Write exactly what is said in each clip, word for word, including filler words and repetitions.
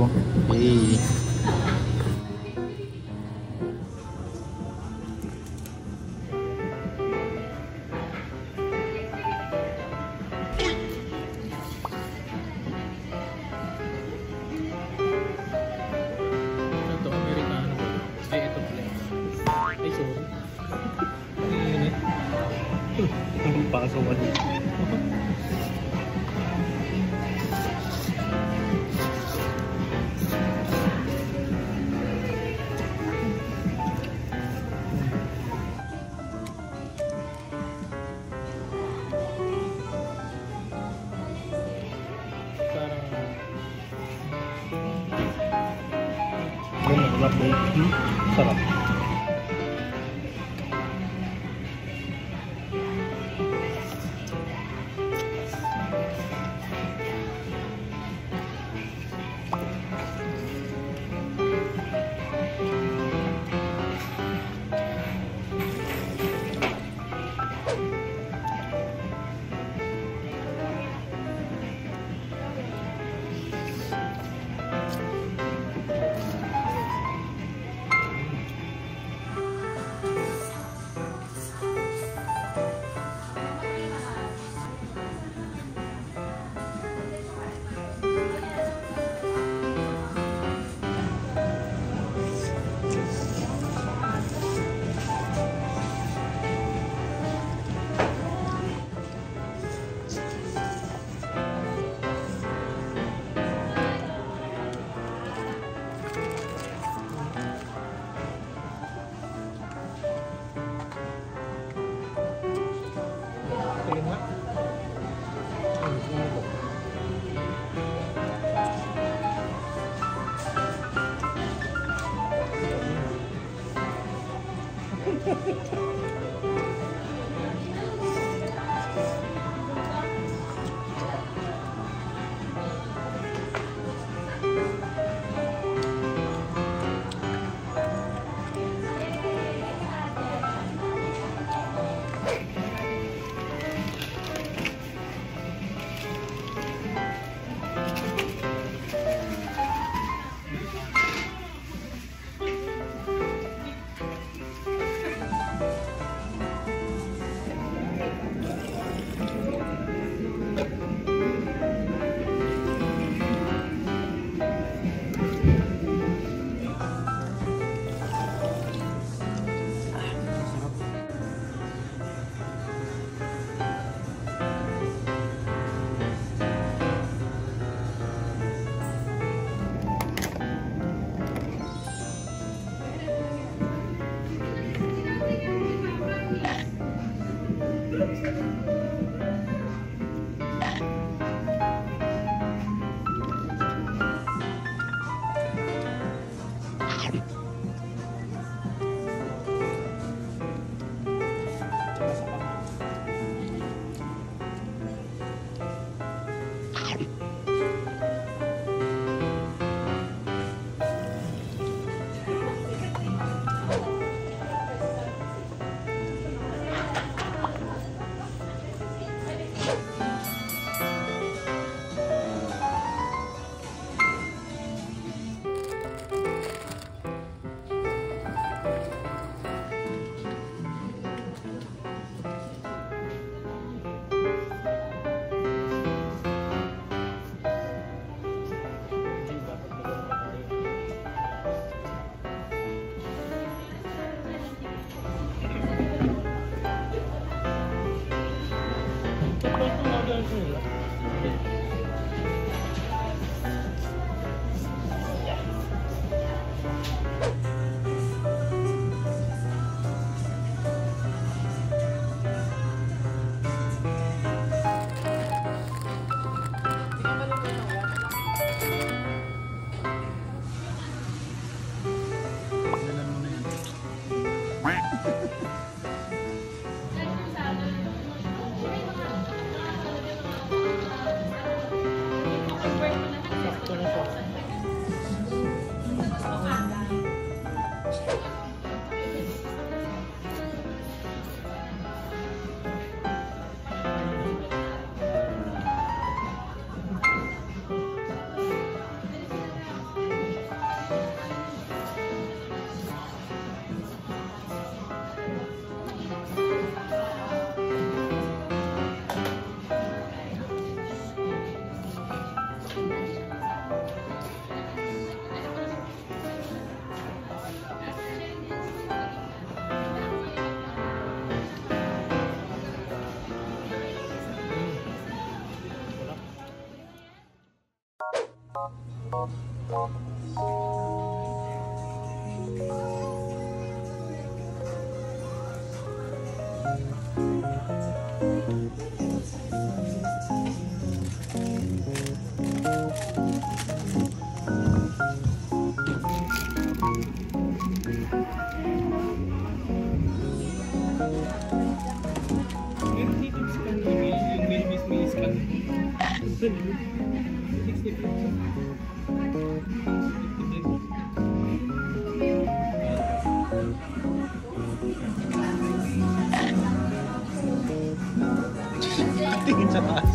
ko. Hey. Pasok mo dito. Sarap. Thank you. Tingin sa taas.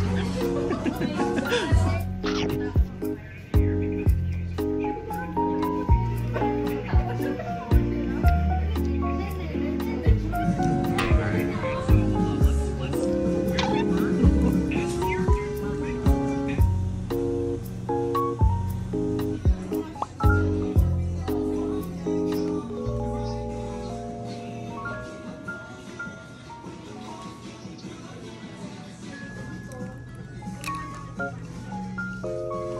Thank you.